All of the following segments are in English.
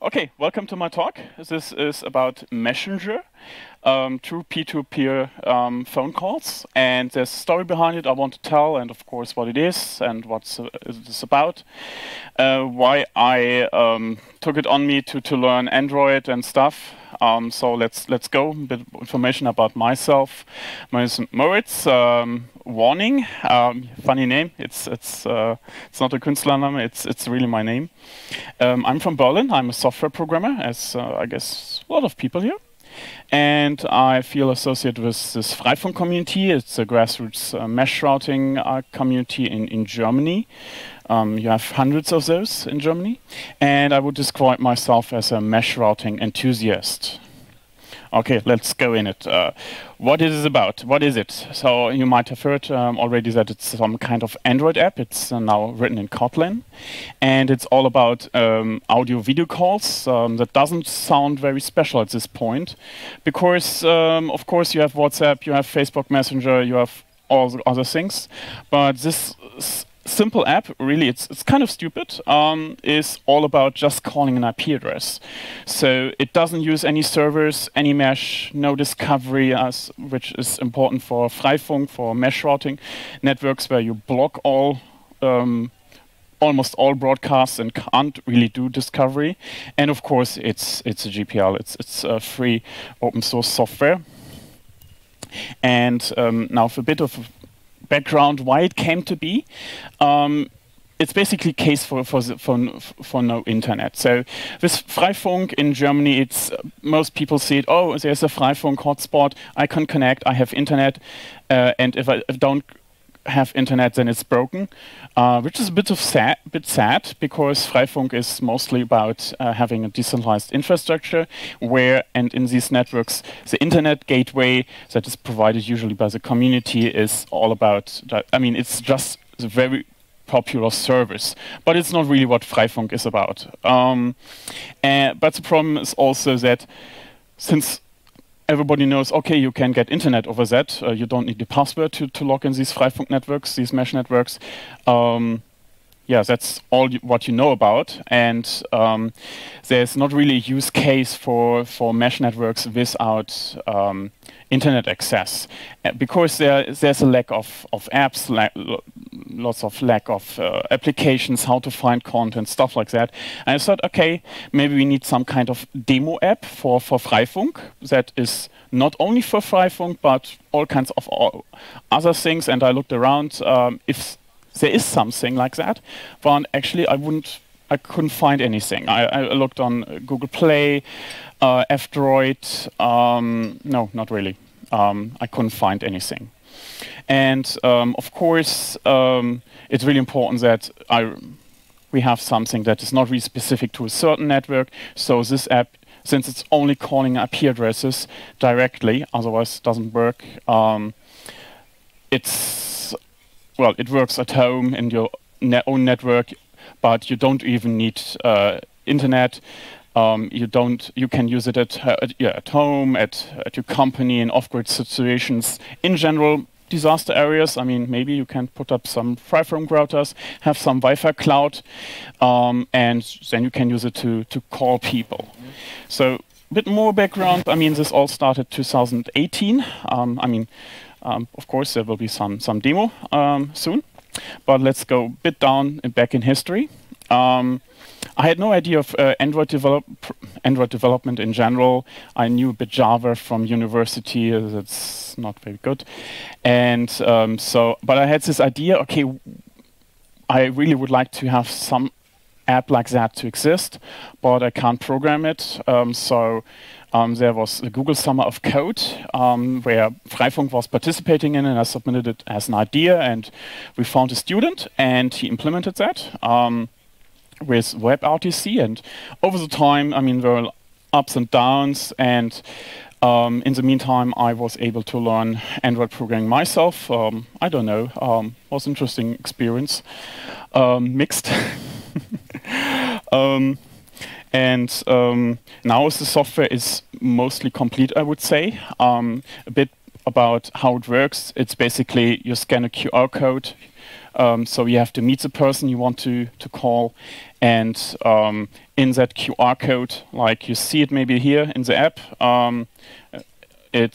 Okay, welcome to my talk. This is about Meshenger, true peer-to-peer phone calls, and there's a story behind it I want to tell, and of course what it is and what it's about, why I took it on me to learn Android and stuff. So let's go. A bit of information about myself. My name is Moritz. Warning, funny name. It's not a Künstlername. It's really my name. I'm from Berlin. I'm a software programmer, as I guess a lot of people here. And I feel associated with this Freifunk community. It's a grassroots mesh routing community in Germany. You have hundreds of those in Germany. And I would describe myself as a mesh routing enthusiast. Okay, let's go in it. What is it about? What is it? So you might have heard already that it's some kind of Android app. It's now written in Kotlin. And it's all about audio-video calls. That doesn't sound very special at this point. Because, of course, you have WhatsApp, you have Facebook Messenger, you have all the other things. But this simple app, really, it's kind of stupid, is all about just calling an IP address. So it doesn't use any servers, any mesh, no discovery, which is important for Freifunk, for mesh routing networks where you block all almost all broadcasts and can't really do discovery. And of course, it's a GPL. It's a free open source software. And now for a bit of background, why it came to be. It's basically a case for no internet. So with Freifunk in Germany, it's most people see it, oh, there's a Freifunk hotspot, I can connect, I have internet, and if I don't have internet, then it's broken, which is a bit sad because Freifunk is mostly about having a decentralized infrastructure where, and in these networks, the internet gateway that is provided usually by the community is all about, I mean, it's just a very popular service, but it's not really what Freifunk is about. But the problem is also that since everybody knows, okay, you can get internet over that. You don't need the password to log in these Freifunk networks, these mesh networks. Yeah, that's all what you know about. And there's not really a use case for mesh networks without internet access. Because there's a lack of apps, lots of lack of applications, how to find content, stuff like that. And I thought, okay, maybe we need some kind of demo app for Freifunk that is not only for Freifunk, but all kinds of other things. And I looked around if there is something like that, but actually I couldn't find anything. I looked on Google Play, F-Droid, no, not really. I couldn't find anything. And of course, it's really important that we have something that is not really specific to a certain network. So this app, since it's only calling IP addresses directly, otherwise it doesn't work, well, it works at home in your own network, but you don't even need internet. You can use it at home, at your company, in off-grid situations. In general, disaster areas. I mean, maybe you can put up some Freifunk routers, have some Wi-Fi cloud, and then you can use it to call people. Mm-hmm. So, a bit more background. I mean, this all started 2018. Of course, there will be some demo soon, but let's go a bit down and back in history. I had no idea of Android development in general. I knew a bit Java from university. That's not very good. And but I had this idea, okay, I really would like to have some app like that to exist, but I can't program it. There was a Google Summer of Code where Freifunk was participating in, and I submitted it as an idea, and we found a student, and he implemented that with WebRTC. And over the time, I mean, there were ups and downs, and in the meantime, I was able to learn Android programming myself. I don't know, was an interesting experience, mixed. Now the software is mostly complete, I would say. A bit about how it works. It's basically you scan a QR code So you have to meet the person you want to call. And in that QR code, like you see it maybe here in the app, it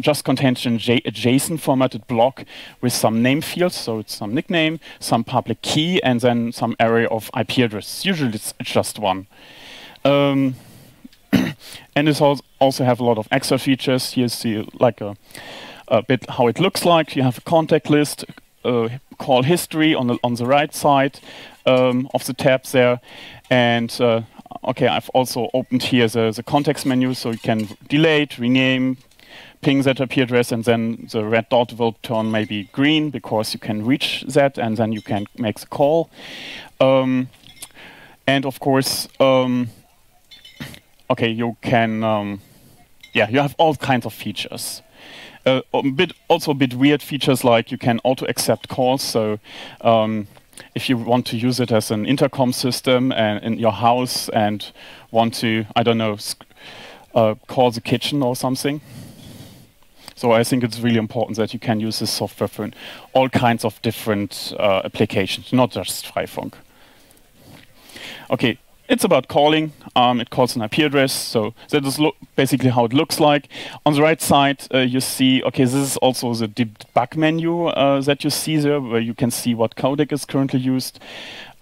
just contains a JSON formatted block with some name fields, so it's some nickname, some public key, and then some array of IP addresses. Usually it's just one. And it also have a lot of extra features. You see like a bit how it looks like. You have a contact list, call history on the right side of the tab there, and okay, I've also opened here the context menu, so you can delete, rename, ping that IP address, and then the red dot will turn maybe green because you can reach that, and then you can make the call. And of course, okay, you can, yeah, you have all kinds of features. Also a bit weird features like you can auto accept calls, so if you want to use it as an intercom system and in your house and want to, I don't know, call the kitchen or something. So I think it's really important that you can use this software for all kinds of different applications, not just Freifunk. Okay, it's about calling. It calls an IP address, so that is basically how it looks like. On the right side, you see, okay, this is also the debug menu that you see there, where you can see what codec is currently used,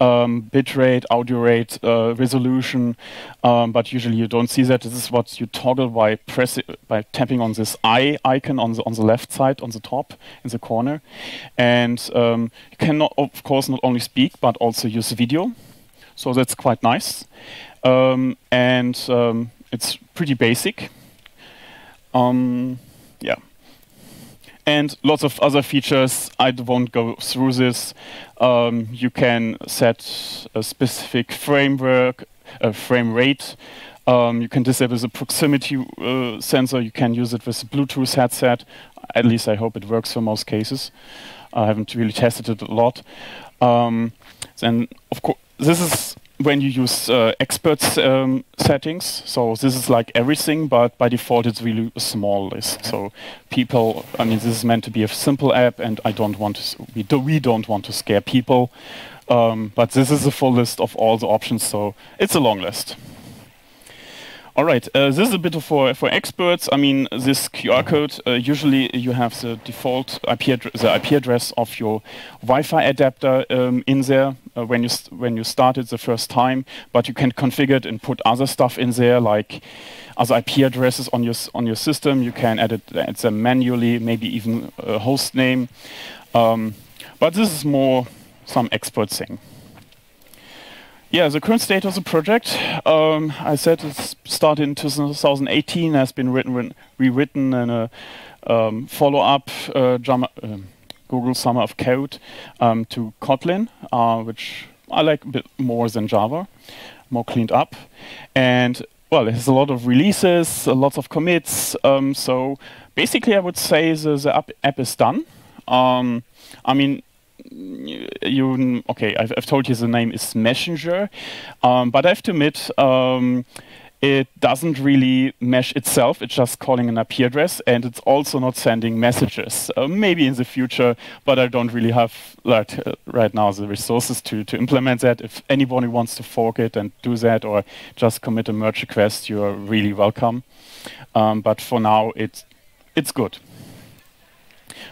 bitrate, audio rate, resolution, but usually you don't see that. This is what you toggle by tapping on this eye icon on the left side, on the top, in the corner. And you can, of course, not only speak, but also use video. So that's quite nice, and it's pretty basic. Yeah, and lots of other features. I won't go through this. You can set a specific framework, a frame rate. You can disable the proximity sensor. You can use it with a Bluetooth headset. At least I hope it works for most cases. I haven't really tested it a lot. Then, of course. This is when you use experts settings, so this is like everything, but by default it's really a small list. So people, I mean, this is meant to be a simple app, and I don't want to, we don't want to scare people, but this is a full list of all the options, so it's a long list. All right, this is a bit for experts. I mean, this QR code, usually you have the default IP address of your Wi-Fi adapter in there when you start it the first time, but you can configure it and put other stuff in there, like other IP addresses on your system. You can add them manually, maybe even a host name. But this is more some expert thing. Yeah, the current state of the project, I said it started in 2018, has been rewritten in a follow-up Google Summer of Code to Kotlin, which I like a bit more than Java, more cleaned up. And, well, there's a lot of releases, lots of commits, so basically I would say the app is done. I mean, okay, I've told you the name is Meshenger, but I have to admit, it doesn't really mesh itself. It's just calling an IP address, and it's also not sending messages. Maybe in the future, but I don't really have that, right now the resources to implement that. If anybody wants to fork it and do that, or just commit a merge request, you are really welcome. But for now, it's good.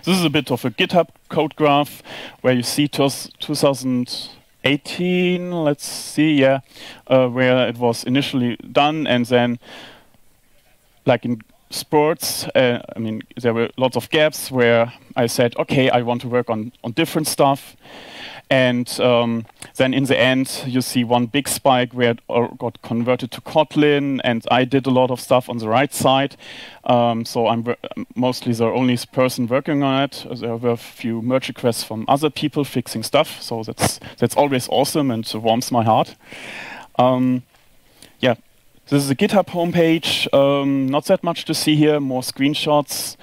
This is a bit of a GitHub code graph where you see 2018, let's see, yeah, where it was initially done, and then, like in sports, I mean, there were lots of gaps where I said, okay, I want to work on different stuff. And then in the end, you see one big spike where it got converted to Kotlin, and I did a lot of stuff on the right side. So I'm mostly the only person working on it. There were a few merge requests from other people fixing stuff, so that's always awesome and warms my heart. Yeah, this is the GitHub homepage. Not that much to see here. More screenshots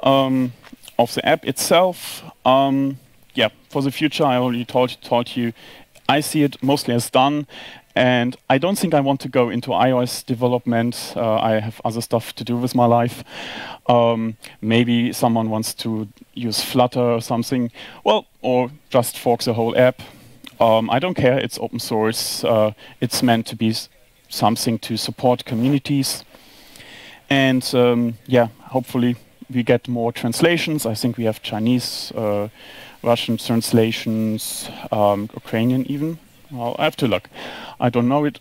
of the app itself. Yeah, for the future, I already told you, I see it mostly as done, And I don't think I want to go into iOS development. I have other stuff to do with my life. Maybe someone wants to use Flutter or something. Well, or just fork the whole app. I don't care. It's open source. It's meant to be something to support communities. And yeah, hopefully we get more translations. I think we have Chinese, Russian translations, Ukrainian even. Well, I have to look. I don't know it.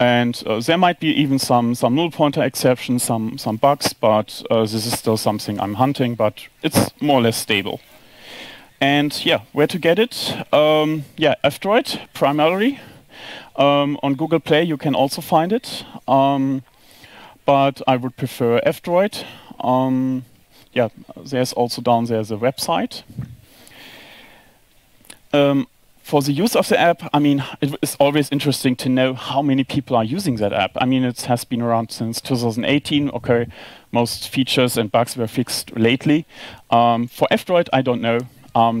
And there might be even some null pointer exceptions, some bugs, but this is still something I'm hunting, but it's more or less stable. And yeah, where to get it? Yeah, F-Droid, primarily. On Google Play, you can also find it. But I would prefer F-Droid. Yeah, there's also down there the website. For the use of the app, I mean, it's always interesting to know how many people are using that app. I mean, it has been around since 2018. Okay, most features and bugs were fixed lately. For F-Droid, I don't know.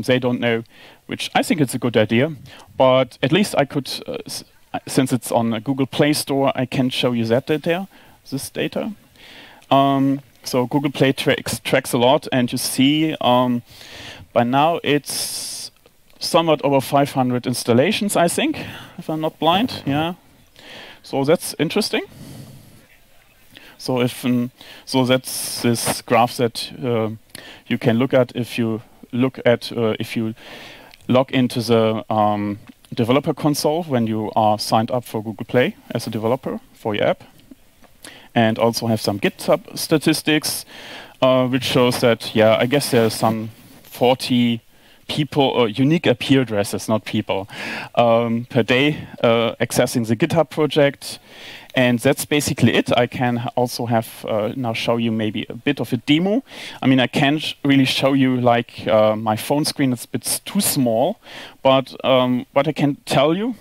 They don't know, which I think it's a good idea. But at least I could, since it's on a Google Play Store, I can show you that data, this data. So Google Play tracks a lot, and you see by now it's somewhat over 500 installations, I think, if I'm not blind. Yeah, so that's interesting. So if so, that's this graph that you can look at if you look at if you log into the developer console when you are signed up for Google Play as a developer for your app, and also have some GitHub statistics, which shows that yeah, I guess there's some 40. People or unique IP addresses, not people, per day accessing the GitHub project, and that's basically it. I can also have now show you maybe a bit of a demo. I mean, I can't really show you like my phone screen; it's too small. But what I can tell you,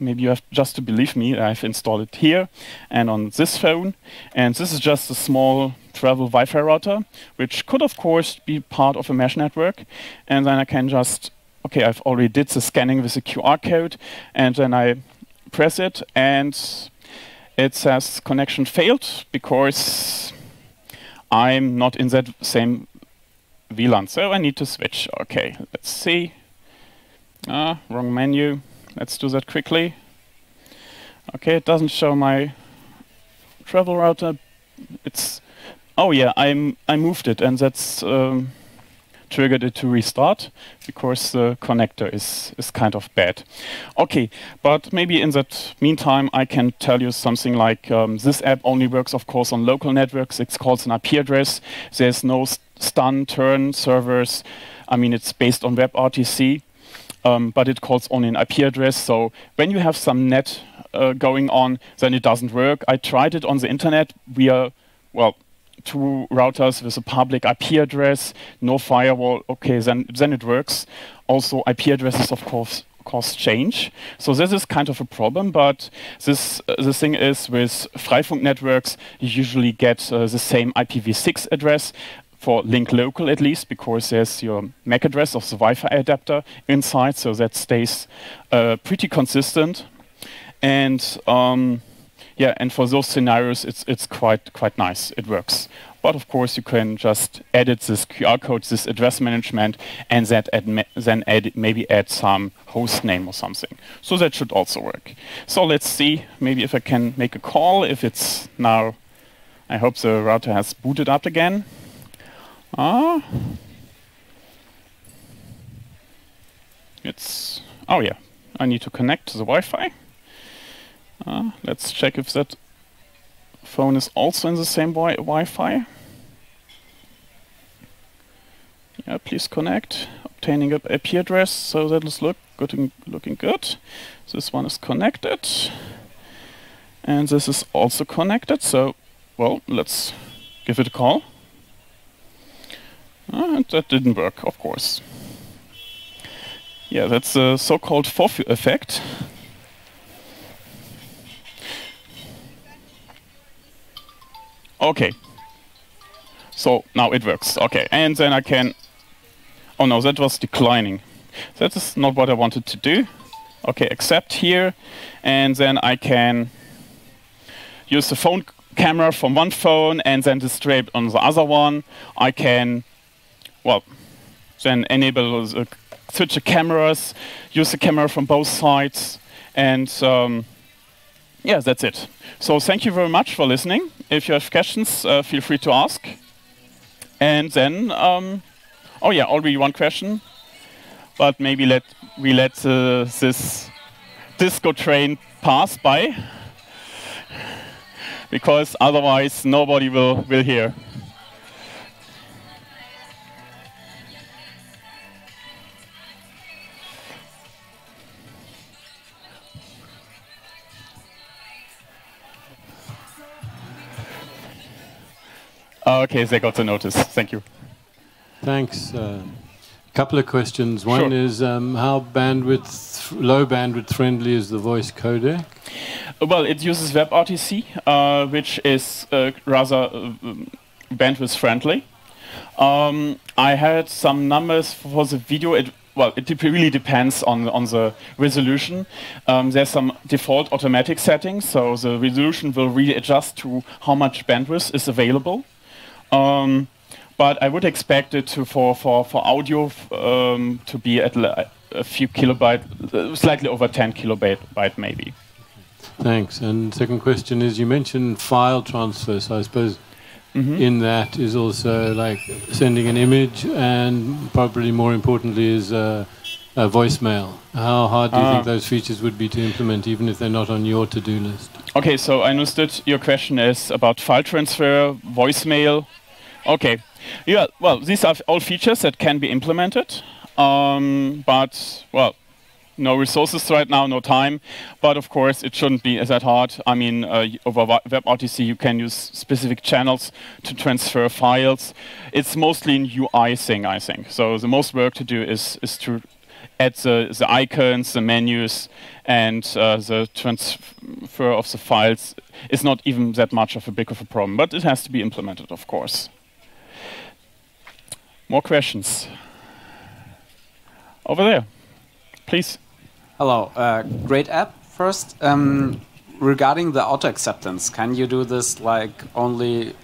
maybe you have just to believe me. I've installed it here and on this phone, and this is just a small travel Wi-Fi router, which could, of course, be part of a mesh network. And then I can just, okay, I've already did the scanning with a QR code, and then I press it, and it says connection failed because I'm not in that same VLAN. So I need to switch. Okay, let's see. Wrong menu. Let's do that quickly. Okay, it doesn't show my travel router. It's oh yeah, I moved it, and that's triggered it to restart because the connector is kind of bad. Okay, but maybe in that meantime, I can tell you something like this app only works, of course, on local networks. It's called an IP address. There's no STUN, TURN servers. I mean, it's based on WebRTC, but it calls only an IP address. So when you have some net going on, then it doesn't work. I tried it on the internet. We are, well, two routers with a public IP address, no firewall. Okay, then it works. Also, IP addresses, of course, change. So this is kind of a problem. But this the thing is with Freifunk networks, you usually get the same IPv6 address for link local at least, because there's your MAC address of the Wi-Fi adapter inside, so that stays pretty consistent. And yeah, and for those scenarios, it's quite nice. It works. But of course, you can just edit this QR code, this address management, and that maybe add some host name or something. So that should also work. So let's see, maybe if I can make a call, if it's now, I hope the router has booted up again. It's, oh yeah, I need to connect to the Wi-Fi. Let's check if that phone is also in the same Wi-Fi. Yeah, please connect. Obtaining an IP address, so that is looking good. This one is connected. And this is also connected, so, well, let's give it a call. And that didn't work, of course. Yeah, that's the so-called FOFU effect. Okay, so now it works. Okay, and then I can... Oh no, that was declining. That is not what I wanted to do. OK, accept here. And then I can use the phone camera from one phone and then display it on the other one. I can, well, then enable the switch the cameras, use the camera from both sides. And yeah, that's it. So thank you very much for listening. If you have questions, feel free to ask. And then, oh yeah, already one question. But maybe we let this disco train pass by, because otherwise nobody will hear. OK, they got the notice. Thank you. Thanks. Couple of questions. One is how low bandwidth friendly is the voice codec? Well, it uses WebRTC, which is rather bandwidth friendly. I heard some numbers for the video. It really depends on the resolution. There's some default automatic settings, so the resolution will readjust to how much bandwidth is available. But I would expect it to, for audio to be at a few kilobytes, slightly over 10 kilobyte maybe. Thanks. And second question is, you mentioned file transfer, so I suppose in that is also like sending an image and probably more importantly is a voicemail. How hard do you think those features would be to implement, even if they're not on your to-do list? OK, so I understood your question is about file transfer, voicemail. OK. Yeah, well, these are all features that can be implemented, but, well, no resources right now, no time. But of course, it shouldn't be that hard. I mean, over WebRTC, you can use specific channels to transfer files. It's mostly an UI thing, I think. So the most work to do is to add the icons, the menus, and the transfer of the files is not even that much of a big of a problem. But it has to be implemented, of course. More questions? Over there, please. Hello. Great app. First, regarding the auto acceptance, can you do this like only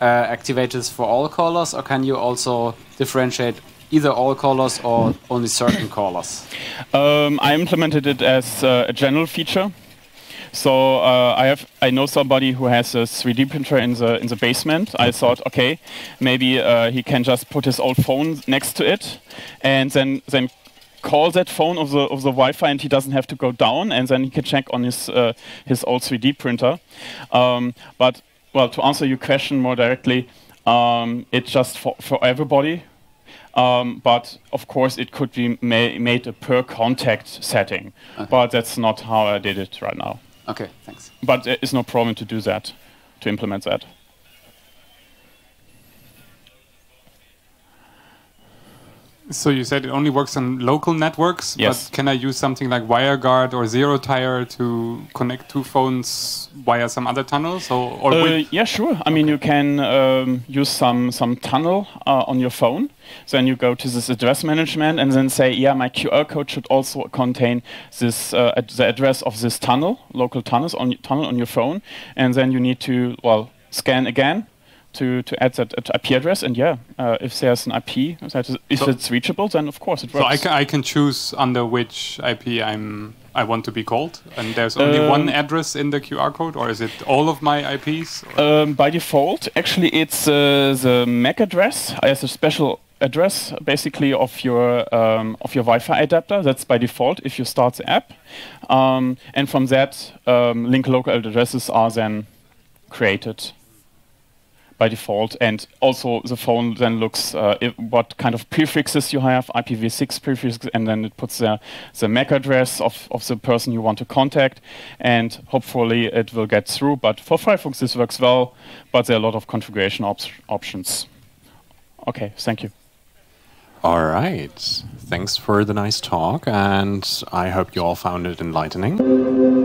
activate this for all callers, or can you also differentiate either all callers or only certain callers? I implemented it as a general feature. So I know somebody who has a 3D printer in the basement. I thought, okay, maybe he can just put his old phone next to it, and then call that phone of the Wi-Fi, and he doesn't have to go down, and then he can check on his old 3D printer. But well, to answer your question more directly, it's just for everybody. But of course, it could be made a per contact setting, okay. But that's not how I did it right now. OK, thanks. But it's no problem to do that, to implement that. So you said it only works on local networks, yes. But can I use something like WireGuard or ZeroTier to connect two phones via some other tunnels? Yeah, sure. I mean, you can use some tunnel on your phone. Then you go to this address management and then say, yeah, my QR code should also contain this the address of this tunnel, local tunnels on your phone. And then you need to, well, scan again to add that IP address, and yeah, if there's an IP, if it's reachable, then of course it works. So I can choose under which IP I want to be called, and there's only one address in the QR code, or is it all of my IPs? By default, actually, it's the MAC address as a special address, basically of your Wi-Fi adapter. That's by default if you start the app, and from that, link local addresses are then created by default, and also the phone then looks what kind of prefixes you have, IPv6 prefixes, and then it puts the MAC address of the person you want to contact, and hopefully it will get through. But for Freifunk this works well, but there are a lot of configuration options. OK, thank you. All right. Thanks for the nice talk, and I hope you all found it enlightening.